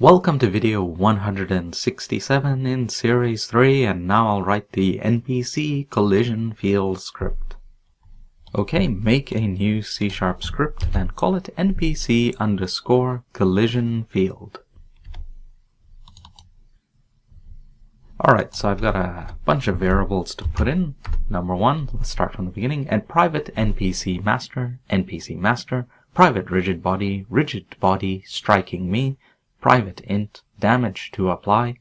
Welcome to video 167 in series 3, and now I'll write the NPC collision field script. Okay, make a new C# script and call it NPC_collision_field. Alright, so I've got a bunch of variables to put in. Number one, let's start from the beginning, and private NPC master, private rigid body striking me, private int damage to apply,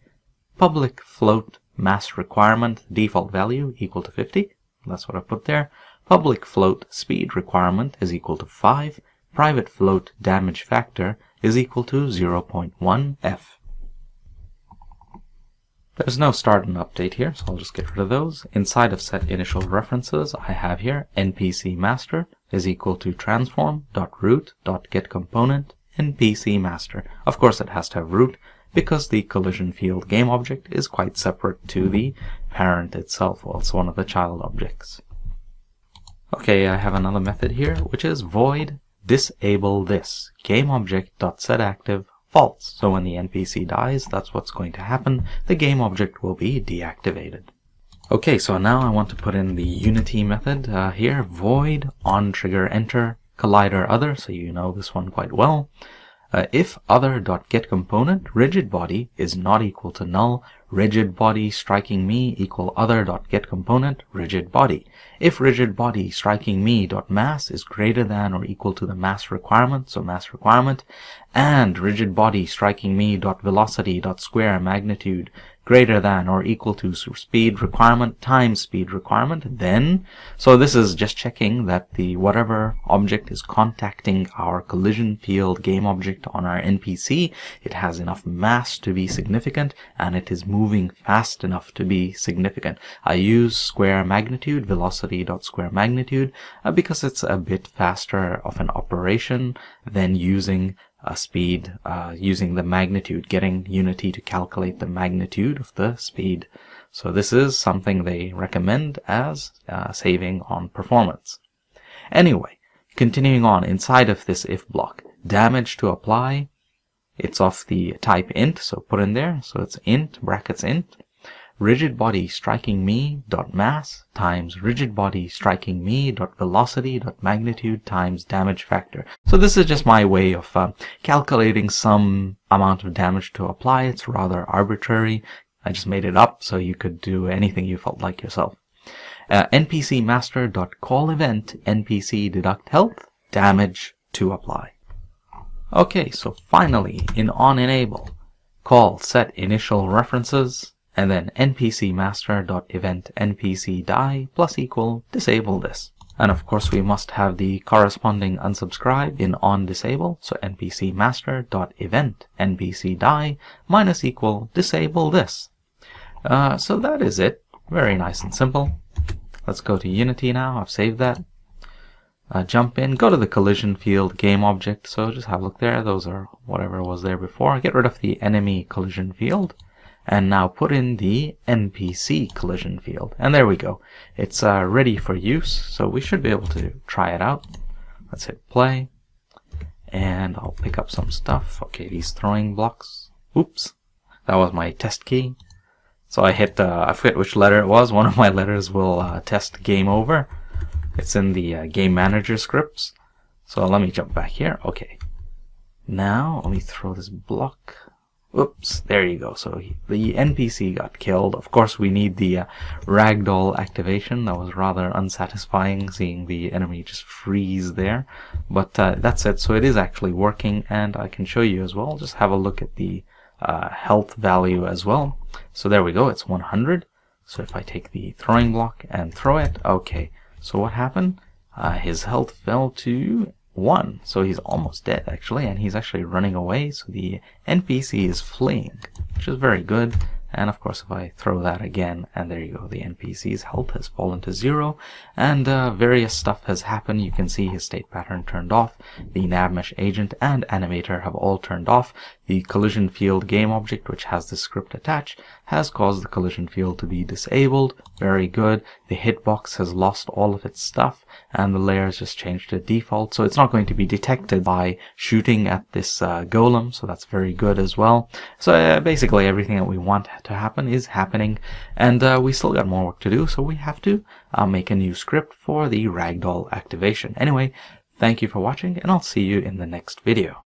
public float mass requirement default value equal to 50, that's what I put there, public float speed requirement is equal to 5, private float damage factor is equal to 0.1f. There's no start and update here, so I'll just get rid of those. Inside of set initial references, I have here npc master is equal to transform.root.getComponent NPC master. Of course it has to have root because the collision field game object is quite separate to the parent itself, well, it's one of the child objects. Okay, I have another method here which is void disable this gameObject.setActive false. So when the NPC dies, that's what's going to happen. The game object will be deactivated. Okay, so now I want to put in the Unity method here, void onTriggerEnter collider other, so you know this one quite well. If other.getComponent rigid body is not equal to null, rigid body striking me equal other.getComponent rigid body. If rigid body striking me.mass is greater than or equal to the mass requirement, so mass requirement, and rigid body striking me.velocity.square magnitude greater than or equal to speed requirement times speed requirement, then, so this is just checking that the whatever object is contacting our collision field game object on our NPC, it has enough mass to be significant and it is moving fast enough to be significant. I use square magnitude, velocity.square magnitude, because it's a bit faster of an operation than using speed, using the magnitude, getting Unity to calculate the magnitude of the speed. So this is something they recommend as saving on performance. Anyway, continuing on inside of this if block, damage to apply, it's of the type int, so put in there, so it's int, brackets int, rigid body striking me dot mass times rigid body striking me dot velocity dot magnitude times damage factor. So this is just my way of calculating some amount of damage to apply. It's rather arbitrary. I just made it up so you could do anything you felt like yourself. NPC master dot call event npcDeductHealth damage to apply. Okay, so finally in on enable, call set initial references, and then npc master.event npcDie plus equal disable this. And of course we must have the corresponding unsubscribe in on disable, so npc master.event npcDie minus equal disable this. So that is it. Very nice and simple. Let's go to Unity now. I've saved that. Jump in, go to the collision field game object, so just have a look there. Those are whatever was there before. Get rid of the enemy collision field. And now put in the NPC collision field. And there we go. It's ready for use, so we should be able to try it out. Let's hit play. And I'll pick up some stuff. Okay, these throwing blocks. Oops, that was my test key. So I hit, I forget which letter it was. One of my letters will test game over. It's in the game manager scripts. So let me jump back here. Okay. Now, let me throw this block. Oops, there you go. So the NPC got killed. Of course, we need the ragdoll activation. That was rather unsatisfying, seeing the enemy just freeze there. But that's it. So it is actually working, and I can show you as well. Just have a look at the health value as well. So there we go. It's 100. So if I take the throwing block and throw it, okay. So what happened? His health fell to 1, so he's almost dead actually, and he's actually running away, so the NPC is fleeing, which is very good. And of course if I throw that again, and there you go, the NPC's health has fallen to 0, and various stuff has happened. You can see his state pattern turned off, the navmesh agent and animator have all turned off, the collision field game object, which has the script attached, has caused the collision field to be disabled. Very good. the hitbox has lost all of its stuff and the layer has just changed to default, so it's not going to be detected by shooting at this golem, so that's very good as well. So basically everything that we want to happen is happening, and we still got more work to do, so we have to make a new script for the ragdoll activation. Anyway, thank you for watching, and I'll see you in the next video.